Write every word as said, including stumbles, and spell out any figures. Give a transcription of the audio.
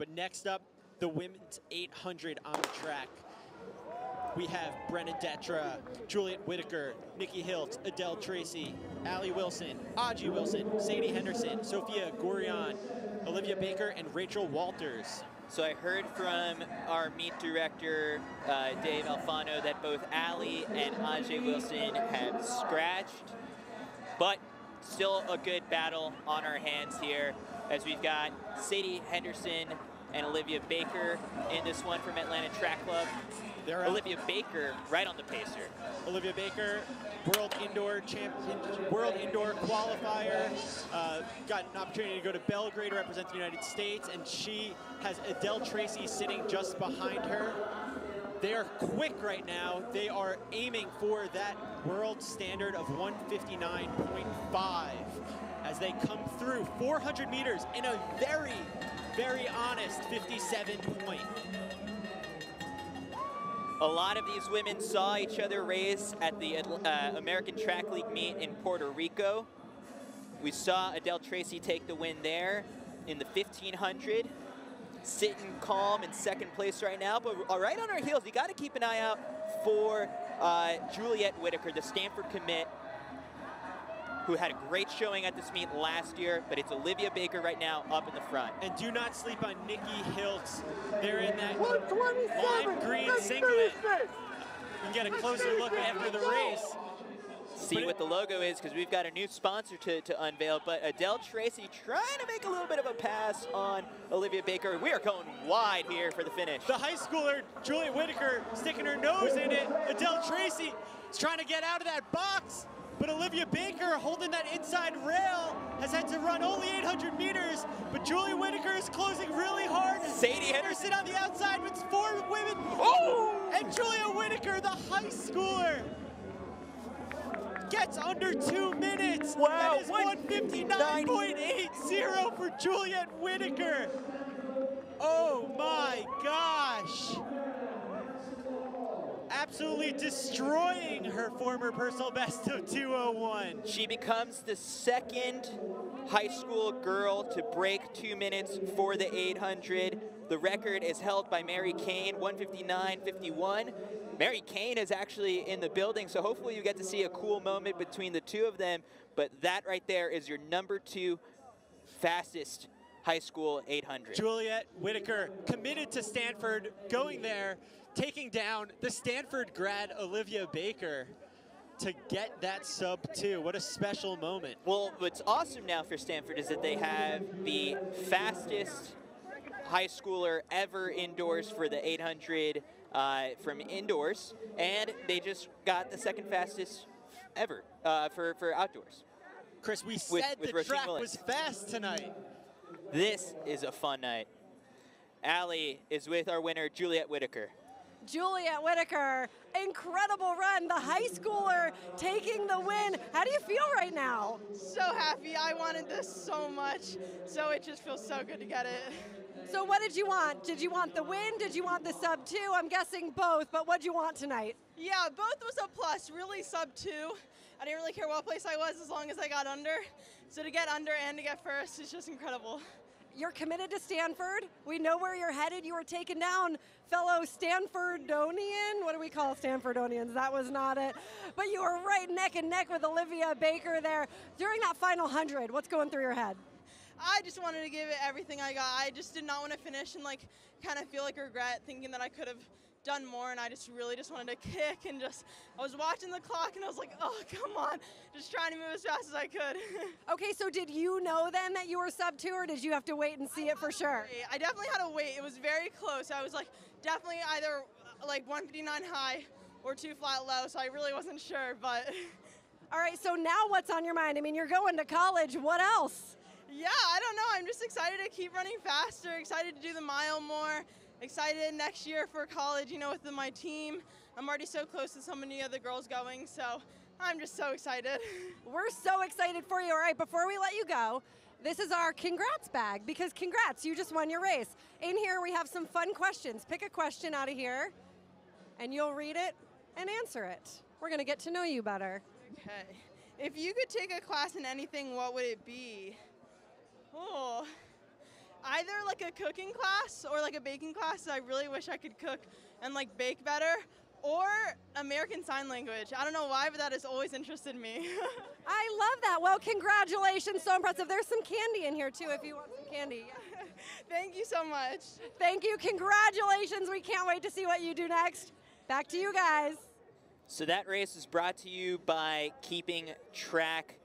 But next up, the women's eight hundred on the track. We have Brenna Detra, Juliette Whittaker, Nikki Hilt, Adele Tracy, Allie Wilson, Aji Wilson, Sadie Henderson, Sophia Gorion, Olivia Baker, and Rachel Walters. So I heard from our meet director, uh, Dave Alfano, that both Allie and Aji Wilson have scratched, but still a good battle on our hands here, as we've got Sadie Henderson and Olivia Baker in this one from Atlanta Track Club. They're Olivia out. Baker right on the pacer. Olivia Baker, world indoor champion, world indoor qualifier. Uh, got an opportunity to go to Belgrade to represent the United States, and she has Adele Tracy sitting just behind her. They are quick right now. They are aiming for that world standard of one fifty-nine point five as they come through four hundred meters in a very, very honest fifty-seven point. A lot of these women saw each other race at the uh, American Track League meet in Puerto Rico. We saw Adele Tracy take the win there in the fifteen hundred, sitting calm in second place right now, but right on our heels. You gotta keep an eye out for uh, Juliette Whittaker, the Stanford commit, who had a great showing at this meet last year, but it's Olivia Baker right now up in the front. And do not sleep on Nikki Hilt. They're in that lime green singlet. You can get a closer look after the race. See what the logo is, because we've got a new sponsor to, to unveil, but Adele Tracy trying to make a little bit of a pass on Olivia Baker. We are going wide here for the finish. The high schooler, Juliette Whittaker, sticking her nose in it. Adele Tracy is trying to get out of that box. But Olivia Baker, holding that inside rail, has had to run only eight hundred meters, but Juliette Whittaker is closing really hard. Sadie Henderson on the outside with four women. Oh! And Juliette Whittaker, the high schooler, gets under two minutes. Wow, that is one fifty-nine point eight zero for Juliette Whittaker. Oh my gosh. Absolutely destroying her former personal best of two oh one. She becomes the second high school girl to break two minutes for the eight hundred. The record is held by Mary Cain, one fifty-nine fifty-one. Mary Cain is actually in the building, so hopefully you get to see a cool moment between the two of them. But that right there is your number two fastest high school eight hundred. Juliette Whittaker, committed to Stanford, going there, taking down the Stanford grad Olivia Baker to get that sub two. What a special moment. Well, what's awesome now for Stanford is that they have the fastest high schooler ever indoors for the eight hundred uh, from indoors, and they just got the second fastest ever uh, for, for outdoors. Chris, we said with, the with track Willis. was fast tonight. This is a fun night. Allie is with our winner, Juliette Whittaker. Juliette Whittaker, incredible run. The high schooler taking the win. How do you feel right now? So happy. I wanted this so much. So it just feels so good to get it. So what did you want? Did you want the win? Did you want the sub two? I'm guessing both, but what'd you want tonight? Yeah, both was a plus, really sub two. I didn't really care what place I was as long as I got under. So to get under and to get first is just incredible. You're committed to Stanford. We know where you're headed. You were taken down, fellow Stanfordonian. What do we call Stanfordonians? That was not it. But you were right neck and neck with Olivia Baker there. During that final hundred, what's going through your head? I just wanted to give it everything I got. I just did not want to finish and like kind of feel like regret thinking that I could have done more, and I just really just wanted to kick and just, I was watching the clock and I was like, oh, come on, just trying to move as fast as I could. Okay, so did you know then that you were sub two, or did you have to wait and see I it for sure? I definitely had to wait. It was very close. I was like, definitely either like one fifty-nine high or two flat low, so I really wasn't sure, but. All right, so now what's on your mind? I mean, you're going to college, what else? Yeah, I don't know. I'm just excited to keep running faster, excited to do the mile more, excited next year for college, you know, with the, my team. I'm already so close to so many other girls going, so I'm just so excited. We're so excited for you. All right, before we let you go, this is our congrats bag, because congrats, you just won your race. In here, we have some fun questions. Pick a question out of here, and you'll read it and answer it. We're going to get to know you better. Okay. If you could take a class in anything, what would it be? Oh, either like a cooking class or like a baking class. So I really wish I could cook and like bake better, or American Sign Language. I don't know why, but that has always interested me. I love that. Well, congratulations. So impressive. There's some candy in here, too, if you want some candy. Yeah. Thank you so much. Thank you. Congratulations. We can't wait to see what you do next. Back to you guys. So that race is brought to you by Keeping Track.